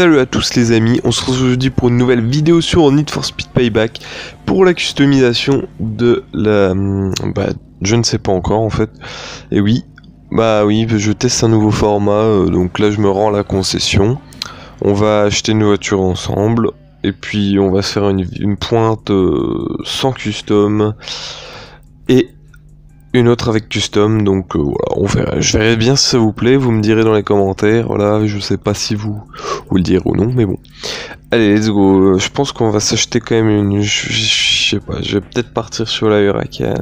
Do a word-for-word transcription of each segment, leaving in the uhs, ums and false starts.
Salut à tous les amis, on se retrouve aujourd'hui pour une nouvelle vidéo sur Need for Speed Payback pour la customisation de la... Bah, je ne sais pas encore en fait. Et oui, bah oui, je teste un nouveau format, euh, donc là je me rends à la concession. On va acheter une voiture ensemble, et puis on va se faire une, une pointe euh, sans custom, et une autre avec custom, donc euh, voilà, on verra. Je verrai bien si ça vous plaît, vous me direz dans les commentaires, voilà, je sais pas si vous, vous le direz ou non, mais bon. Allez, let's go, je pense qu'on va s'acheter quand même une... Je, je sais pas, je vais peut-être partir sur la Huracan.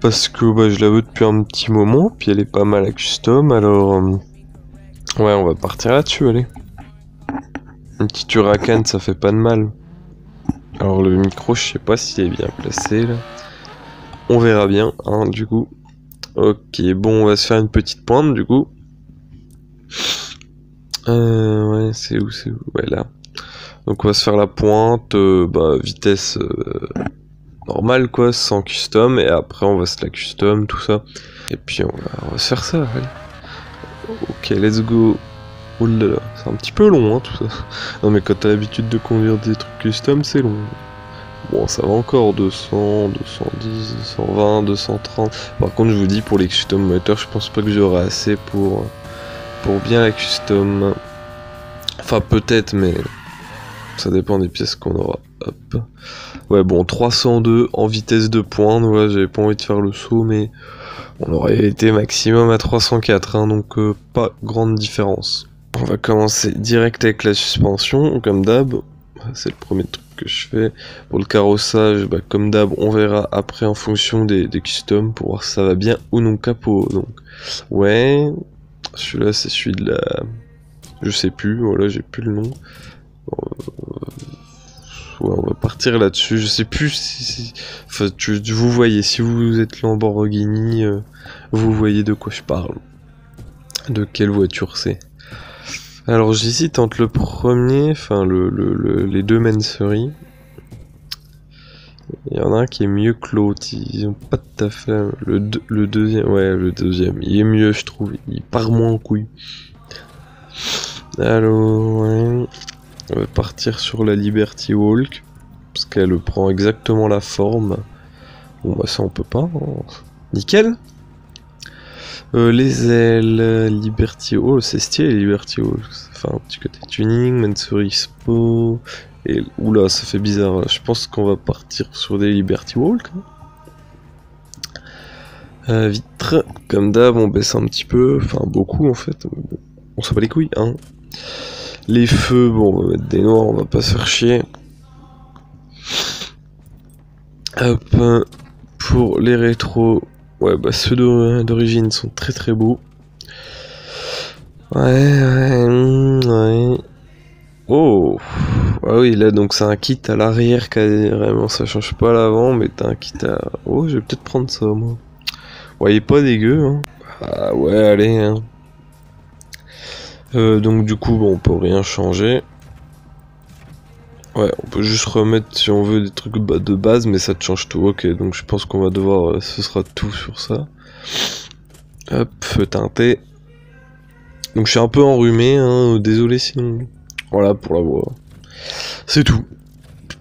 Parce que bah, je la veux depuis un petit moment, puis elle est pas mal à custom, alors... Euh, ouais, on va partir là-dessus, allez. Une petite Huracan, ça fait pas de mal. Alors le micro, je sais pas s'il est bien placé, là. On verra bien, hein, du coup. Ok, bon, on va se faire une petite pointe, du coup. Euh, ouais, c'est où, c'est où? Ouais, là. Donc, on va se faire la pointe, euh, bah, vitesse euh, normale, quoi, sans custom. Et après, on va se la custom, tout ça. Et puis, on va, on va se faire ça, ouais. Ok, let's go. Oh là là, c'est un petit peu long, hein, tout ça. Non, mais quand t'as l'habitude de conduire des trucs custom, c'est long. Bon, ça va encore, deux cents, deux cent dix, deux cent vingt, deux cent trente. Par contre, je vous dis, pour les custom moteurs, je pense pas que j'aurai assez pour, pour bien la custom. Enfin, peut-être, mais ça dépend des pièces qu'on aura. Hop. Ouais, bon, trois cent deux en vitesse de pointe. Voilà, j'avais pas envie de faire le saut, mais on aurait été maximum à trois cent quatre, hein, donc euh, pas grande différence. On va commencer direct avec la suspension, comme d'hab. C'est le premier truc que je fais. Pour le carrossage, bah, comme d'hab, on verra après en fonction des, des customs pour voir si ça va bien ou non capot. Donc, ouais, celui-là, c'est celui de la... Je sais plus, voilà, j'ai plus le nom. Euh... Ouais, on va partir là-dessus. Je sais plus si... si... Enfin, tu, vous voyez, si vous êtes Lamborghini, euh, vous voyez de quoi je parle. De quelle voiture c'est. Alors j'hésite entre le premier, enfin le, le, le, les deux Mansory. Il y en a un qui est mieux que l'autre, ils ont pas tout à fait... Le, deux, le deuxième, ouais le deuxième, il est mieux je trouve, il part moins en couille. Alors, ouais. On va partir sur la Liberty Walk, parce qu'elle prend exactement la forme. Bon bah ça on peut pas, hein. Nickel. Euh, les ailes, Liberty Hall, oh, c'est stylé Liberty Hall, enfin un petit côté tuning, Mansory Spo, et oula ça fait bizarre, là. Je pense qu'on va partir sur des Liberty Walk. Euh, vitre, comme d'hab on baisse un petit peu, enfin beaucoup en fait, on s'en bat les couilles hein. Les feux, bon on va mettre des noirs, on va pas se faire chier. Hop, pour les rétros... Ouais, bah ceux d'origine sont très très beaux. Ouais, ouais, ouais. Oh! Ah oui, là donc c'est un kit à l'arrière carrément, ça change pas à l'avant, mais t'as un kit à. Oh, je vais peut-être prendre ça moi. Ouais, il est pas dégueu, hein. Ah ouais, allez, hein. Euh, donc du coup, bon, on peut rien changer. Ouais, on peut juste remettre si on veut des trucs de base, mais ça te change tout. Ok, donc je pense qu'on va devoir... Euh, ce sera tout sur ça. Hop, feu teinté. Donc je suis un peu enrhumé, hein, désolé sinon. Voilà, pour la voix. C'est tout.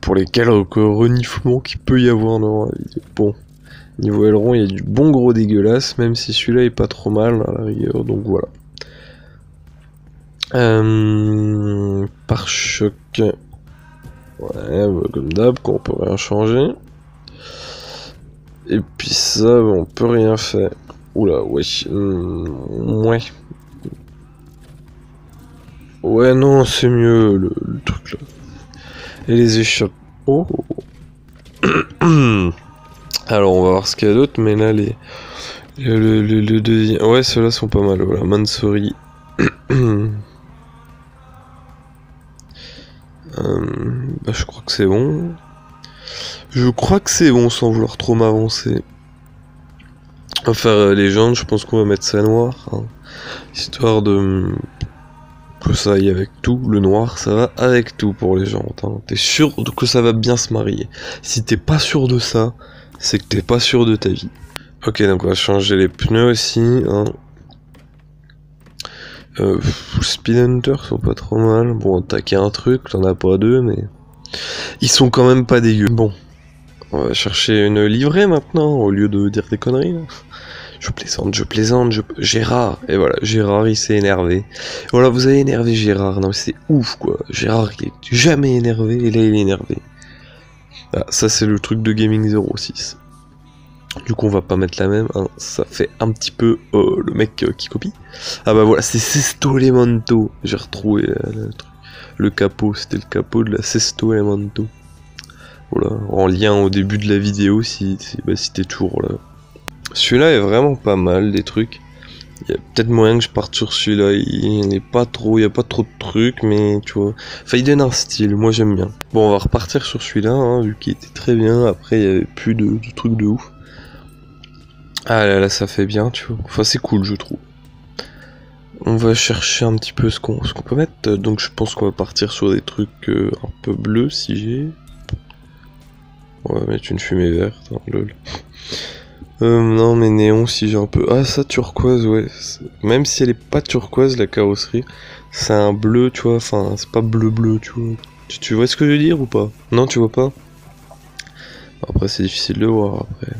Pour les quelques reniflements qu'il peut y avoir dans la vidéo. Bon, niveau aileron, il y a du bon gros dégueulasse, même si celui-là est pas trop mal à la rigueur, donc voilà. Euh, Pare-choc... Ouais, bah comme d'hab, qu'on peut rien changer. Et puis ça, bah on peut rien faire. Oula, ouais. Mmh, ouais. Ouais, non, c'est mieux le, le truc là. Et les échappes. Oh. Alors, on va voir ce qu'il y a d'autre, mais là, les. Le, le, le, le deuxième. Ouais, ceux-là sont pas mal. Voilà, Mansory. Euh, bah, je crois que c'est bon. Je crois que c'est bon sans vouloir trop m'avancer. Enfin, euh, les jambes, je pense qu'on va mettre ça noir. Hein. Histoire de... Que ça aille avec tout. Le noir, ça va avec tout pour les jantes. Hein. T'es sûr que ça va bien se marier. Si t'es pas sûr de ça, c'est que t'es pas sûr de ta vie. Ok, donc on va changer les pneus aussi. Hein. Euh, Speed Hunter sont pas trop mal. Bon, taquer un truc, t'en as pas deux, mais ils sont quand même pas dégueux. Bon, on va chercher une livrée maintenant, au lieu de dire des conneries. Je plaisante, je plaisante, je... Gérard, et voilà, Gérard il s'est énervé. Voilà, vous avez énervé Gérard, non mais c'est ouf quoi. Gérard il est jamais énervé, et là il est énervé. Ah, ça c'est le truc de Gaming zéro six. Du coup on va pas mettre la même, hein. Ça fait un petit peu euh, le mec euh, qui copie. Ah bah voilà, c'est Sesto Elemento, j'ai retrouvé euh, le truc. Le capot, c'était le capot de la Sesto Elemento. Voilà, en lien au début de la vidéo si, si, bah, si t'es toujours là. Celui-là est vraiment pas mal, des trucs. Il y a peut-être moyen que je parte sur celui-là. Il n'est pas trop, il n'y a pas trop de trucs, mais tu vois. Enfin, il donne un style, moi j'aime bien. Bon, on va repartir sur celui-là, hein, vu qu'il était très bien. Après, il n'y avait plus de, de trucs de ouf. Ah là là, ça fait bien, tu vois. Enfin, c'est cool, je trouve. On va chercher un petit peu ce qu'on ce qu'on peut mettre. Donc, je pense qu'on va partir sur des trucs euh, un peu bleus, si j'ai. On va mettre une fumée verte, hein, lol. Euh, non mais néon si j'ai un peu... Ah ça turquoise ouais. Même si elle est pas turquoise la carrosserie, c'est un bleu tu vois, enfin c'est pas bleu bleu tu vois. Tu, tu vois ce que je veux dire ou pas? Non tu vois pas? Après c'est difficile de voir après.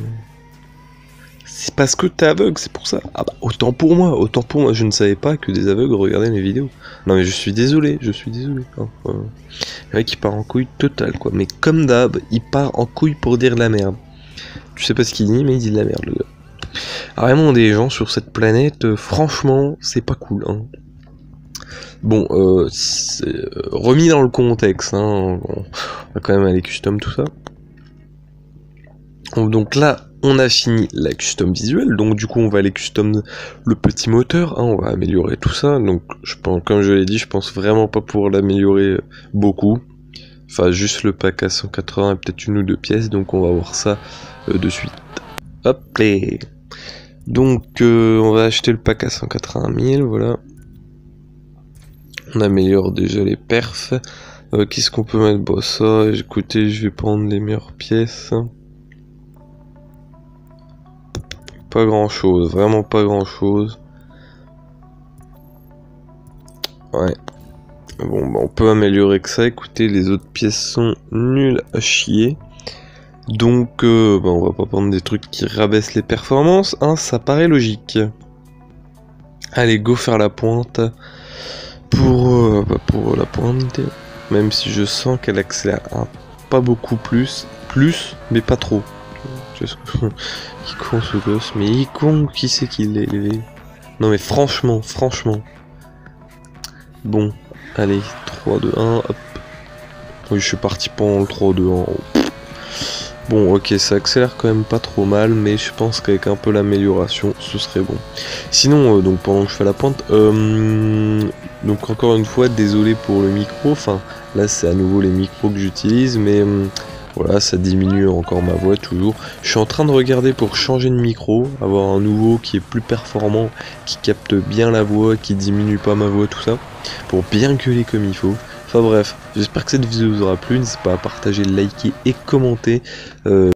C'est parce que t'es aveugle, c'est pour ça. Ah bah autant pour moi, autant pour moi. Je ne savais pas que des aveugles regardaient mes vidéos. Non mais je suis désolé, je suis désolé. Hein. Euh, le mec il part en couille totale quoi. Mais comme d'hab, il part en couille pour dire de la merde. Je sais pas ce qu'il dit, mais il dit de la merde, le gars. Ah, vraiment, des gens sur cette planète, euh, franchement, c'est pas cool. Hein. Bon, euh, euh, remis dans le contexte, hein, on va quand même aller custom tout ça. Donc là, on a fini la custom visuelle, donc du coup, on va aller custom le petit moteur, hein, on va améliorer tout ça. Donc, je pense, comme je l'ai dit, je pense vraiment pas pouvoir l'améliorer beaucoup. Enfin, juste le pack à cent quatre-vingts et peut-être une ou deux pièces, donc on va voir ça euh, de suite. Hop, les. Donc, euh, on va acheter le pack à cent quatre-vingt mille, voilà. On améliore déjà les perfs. Euh, Qu'est-ce qu'on peut mettre? Bon, ça, écoutez, je vais prendre les meilleures pièces. Pas grand-chose, vraiment pas grand-chose. Ouais. Bon, bah on peut améliorer que ça. Écoutez, les autres pièces sont nulles à chier. Donc, euh, bah on va pas prendre des trucs qui rabaissent les performances. Hein, ça paraît logique. Allez, go faire la pointe. Pour, euh, bah pour la pointe. Même si je sens qu'elle accélère hein, pas beaucoup plus. Plus, mais pas trop. Je sais que... Il est con ce gosse. Mais il est con, qui c'est qui l'a élevé? Non, mais franchement, franchement. Bon. Allez, trois, deux, un, hop. Oui, je suis parti pendant le trois, deux, un. Bon, ok, ça accélère quand même pas trop mal, mais je pense qu'avec un peu l'amélioration, ce serait bon. Sinon, euh, donc pendant que je fais la pente, euh, donc encore une fois, désolé pour le micro. Enfin, là, c'est à nouveau les micros que j'utilise, mais euh, voilà, ça diminue encore ma voix toujours. Je suis en train de regarder pour changer de micro, avoir un nouveau qui est plus performant, qui capte bien la voix, qui diminue pas ma voix, tout ça. Pour bien gueuler comme il faut. Enfin bref, j'espère que cette vidéo vous aura plu. N'hésitez pas à partager, liker et commenter. Euh